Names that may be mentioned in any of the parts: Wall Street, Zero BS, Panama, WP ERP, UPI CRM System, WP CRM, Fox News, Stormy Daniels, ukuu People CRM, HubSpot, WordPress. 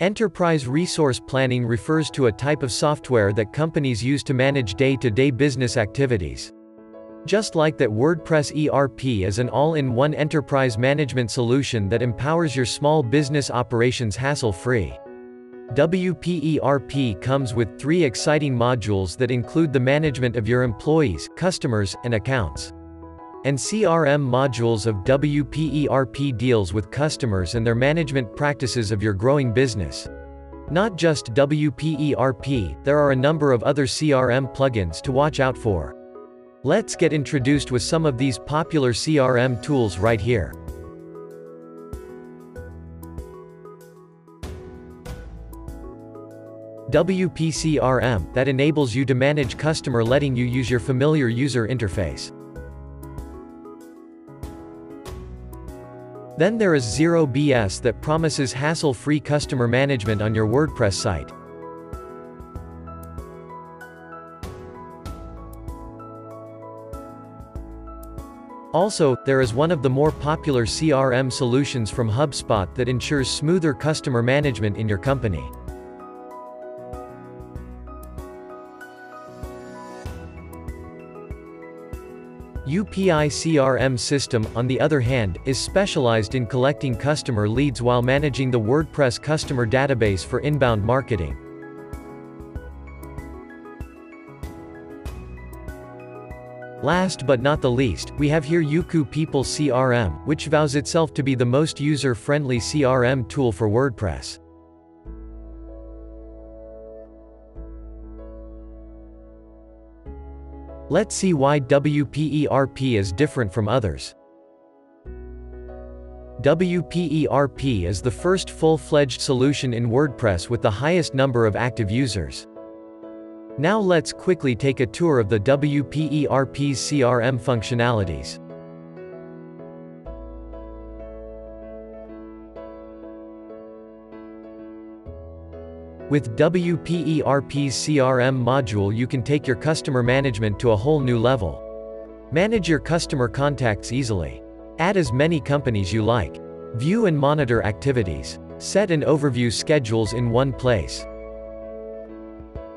Enterprise resource planning refers to a type of software that companies use to manage day-to-day business activities. Just like that, WordPress ERP is an all-in-one enterprise management solution that empowers your small business operations hassle-free. WP ERP comes with 3 exciting modules that include the management of your employees, customers, and accounts. And CRM modules of WP ERP deals with customers and their management practices of your growing business. Not just WP ERP, there are a number of other CRM plugins to watch out for. Let's get introduced with some of these popular CRM tools right here. WP CRM, that enables you to manage customer, letting you use your familiar user interface. Then there is Zero BS, that promises hassle-free customer management on your WordPress site. Also, there is one of the more popular CRM solutions from HubSpot that ensures smoother customer management in your company. UPI CRM System, on the other hand, is specialized in collecting customer leads while managing the WordPress customer database for inbound marketing. Last but not the least, we have here ukuu People CRM, which vows itself to be the most user-friendly CRM tool for WordPress. Let's see why WP ERP is different from others. WP ERP is the first full-fledged solution in WordPress with the highest number of active users. Now let's quickly take a tour of the WP ERP's CRM functionalities. With WP ERP's CRM module, you can take your customer management to a whole new level. Manage your customer contacts easily. Add as many companies you like. View and monitor activities. Set and overview schedules in one place.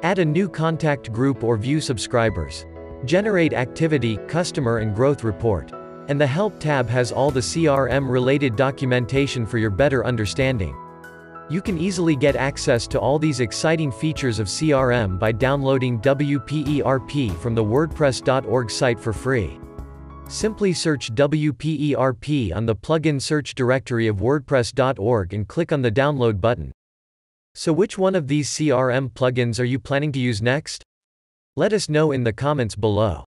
Add a new contact group or view subscribers. Generate activity, customer and growth report. And the Help tab has all the CRM-related documentation for your better understanding. You can easily get access to all these exciting features of CRM by downloading WP ERP from the WordPress.org site for free. Simply search WP ERP on the plugin search directory of WordPress.org and click on the download button. So which one of these CRM plugins are you planning to use next? Let us know in the comments below.